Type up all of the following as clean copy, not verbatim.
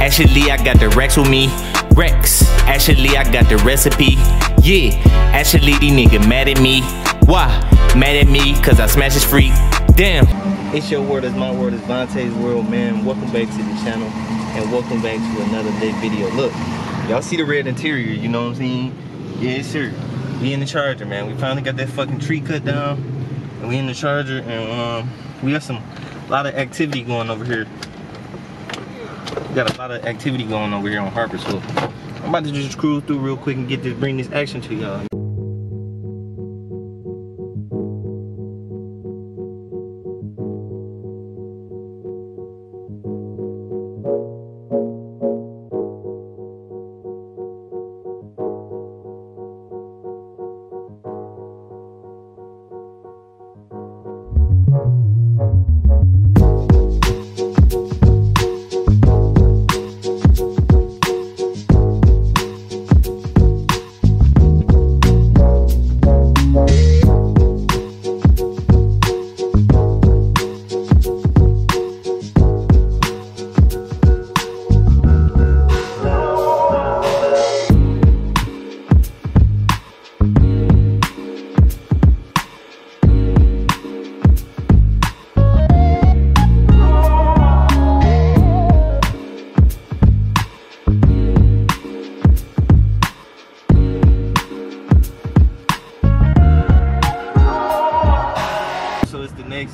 Actually, I got the racks with me. Rex. Actually, I got the recipe. Yeah. Actually, these niggas mad at me. Why? Mad at me cause I smash his free. Damn. It's your world, it's my world, it's Vonte's world, man. Welcome back to the channel and welcome back to another day video. Look, y'all see the red interior, you know what I'm saying? Yeah, sure. We in the Charger, man. We finally got that fucking tree cut down and we in the Charger, and we have a lot of activity going over here. We got a lot of activity going over here on Harper, so I'm about to just cruise through real quick and get this, bring this action to y'all.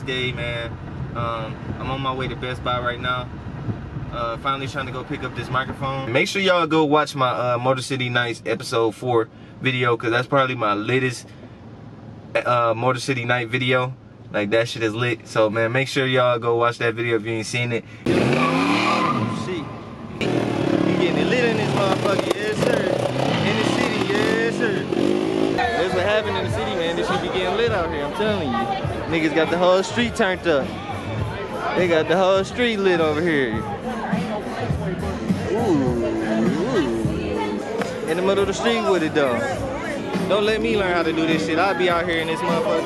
Day, man. I'm on my way to Best Buy right now. Finally trying to go pick up this microphone. Make sure y'all go watch my Motor City Nights episode 4 video, because that's probably my latest Motor City Night video. Like, that shit is lit. So, man, make sure y'all go watch that video if you ain't seen it. Shit. You getting it lit in this motherfucker, yes sir. In the city, yes sir. That's what happened in the city, man. This shit be getting lit out here, I'm telling you. Niggas got the whole street turned up. They got the whole street lit over here. Ooh. In the middle of the street with it though. Don't let me learn how to do this shit. I'll be out here in this motherfucker.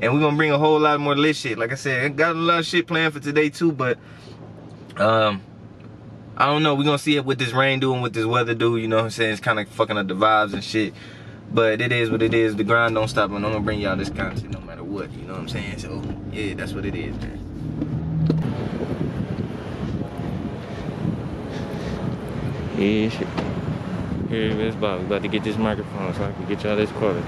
And we're gonna bring a whole lot more lit shit. Like I said, I got a lot of shit planned for today too, but I don't know, we're gonna see it with this rain doing, with this weather do, you know what I'm saying? It's kind of fucking up the vibes and shit, but it is what it is. The grind don't stop, and I'm gonna bring y'all this content no matter what, you know what I'm saying? So yeah, that's what it is, man. Yeah, shit. Here it is, Bob. We're about to get this microphone so I can get y'all this quality.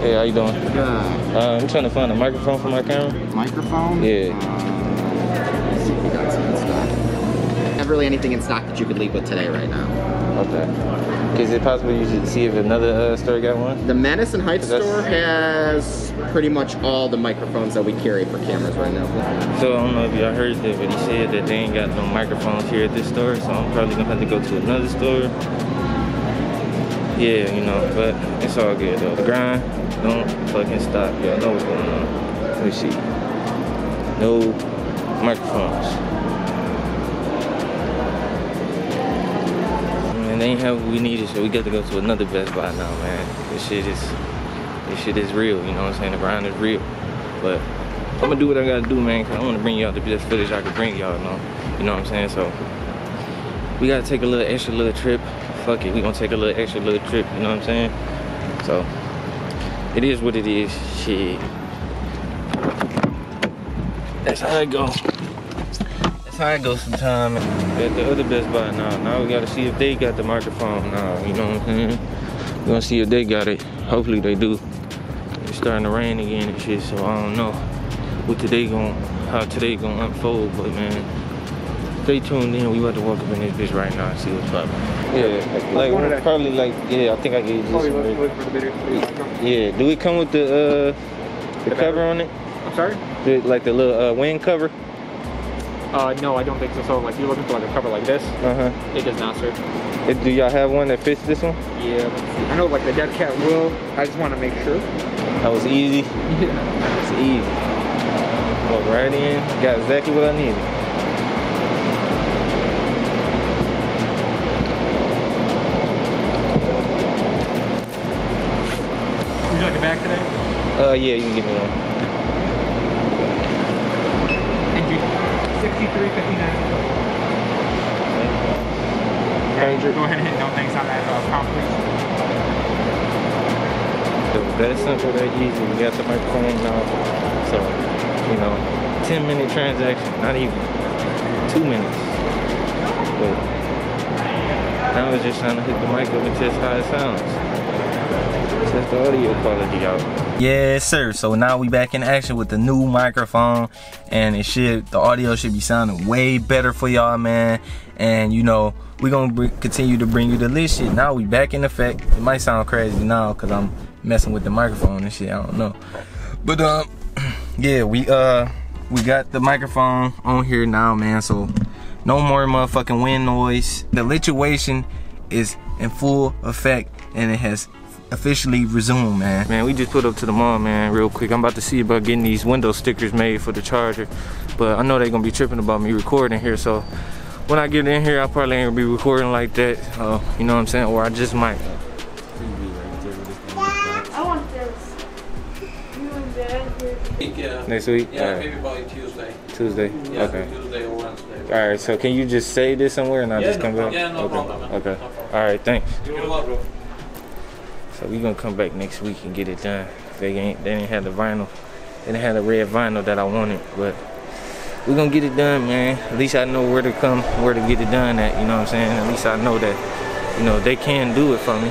Hey, how you doing? Good. I'm trying to find a microphone for my camera. Microphone? Yeah. Let's see if we got some in stock. Not really anything in stock that you could leave with today right now. Okay. Is it possible you should see if another store got one? The Madison Heights store has pretty much all the microphones that we carry for cameras right now. So I don't know if y'all heard that, but he said that they ain't got no microphones here at this store, so I'm probably gonna have to go to another store. Yeah, you know, but it's all good though. The grind don't fucking stop. Y'all know what's going on. Let me see. No microphones. Man, they ain't have what we needed, so we got to go to another Best Buy now, man. This shit is real, you know what I'm saying? The grind is real. But I'm gonna do what I gotta do, man, because I wanna bring y'all the best footage I can bring y'all, you know what I'm saying? So we gotta take a little extra little trip. Fuck it, we gonna take a little extra little trip, you know what I'm saying? So, it is what it is, shit. That's how it goes. That's how it goes sometimes. At the other Best Buy now we gotta see if they got the microphone now, you know what I'm saying? We gonna see if they got it. Hopefully they do. It's starting to rain again and shit, so I don't know what today gonna, how today gonna unfold, but man. Stay tuned in, we about to walk up in this bitch right now and see what's up. Yeah, like we're probably like, yeah, I think I gave you this. Yeah, do we come with the cover on it? I'm sorry? Like the little wing cover? No, I don't think so. So like you're looking for like a cover like this. It does not, sir. Do y'all have one that fits this one? Yeah. Let's see. I know like the dead cat will. I just want to make sure. That was easy. Yeah. That was easy. Walk right in. Got exactly what I needed. Would you like a bag today? Yeah, you can give me one. 63.59. Go ahead and hit no thanks on that pound, please. That's simple, that easy. We got the microphone now, so you know, 10-minute transaction, not even 2 minutes. But now it's just trying to hit the mic up and test how it sounds. Test the audio quality out. Yes sir, so now we back in action with the new microphone, and it should, the audio should be sounding way better for y'all, man. And you know, we're gonna continue to bring you the lit shit. Now we back in effect. It might sound crazy now because I'm messing with the microphone and shit, I don't know, but yeah, we got the microphone on here now, man, so no more motherfucking wind noise. The lituation is in full effect and it has officially resume, man. Man, we just put up to the mall, man, real quick. I'm about to see about getting these window stickers made for the charger, but I know they're gonna be tripping about me recording here, so when I get in here, I probably ain't gonna be recording like that, you know what I'm saying, or I just might. I want this. You and Dad. Yeah. Next week? Yeah, maybe probably Tuesday. Tuesday? Yeah, okay. Tuesday or Wednesday. All right, so can you just say this somewhere and I'll just come back? Yeah, no problem. Okay, all right, thanks. You're welcome. So we gonna come back next week and get it done. They didn't have the vinyl. They didn't have the red vinyl that I wanted, but we're gonna get it done, man. At least I know where to come, where to get it done at, you know what I'm saying? At least I know that, you know, they can do it for me.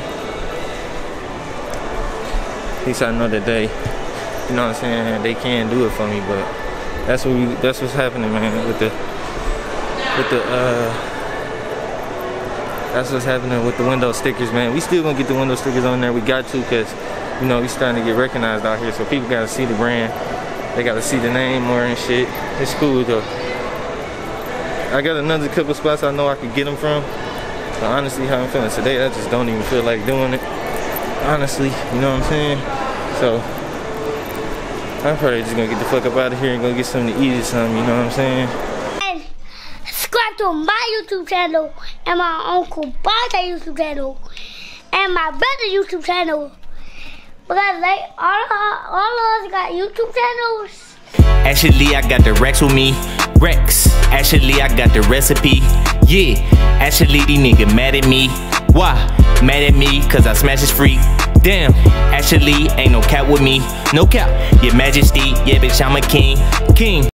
At least I know that they, you know what I'm saying, they can do it for me, but that's what that's what's happening, man, that's what's happening with the window stickers, man. We still gonna get the window stickers on there. We got to, cause you know we starting to get recognized out here, so people gotta see the brand. They gotta see the name more and shit. It's cool though. I got another couple spots I know I could get them from. But honestly, how I'm feeling today, I just don't even feel like doing it. Honestly, you know what I'm saying? So I'm probably just gonna get the fuck up out of here and go get something to eat or something. You know what I'm saying? To my YouTube channel and my Uncle Bob's YouTube channel and my brother's YouTube channel, because they all of us got YouTube channels. Actually, I got the Rex with me, Rex. Actually, I got the recipe. Yeah. Actually, these niggas mad at me. Why? Mad at me? Cause I smash this free. Damn, actually, ain't no cap with me. No cap, your majesty, yeah bitch, I'm a king.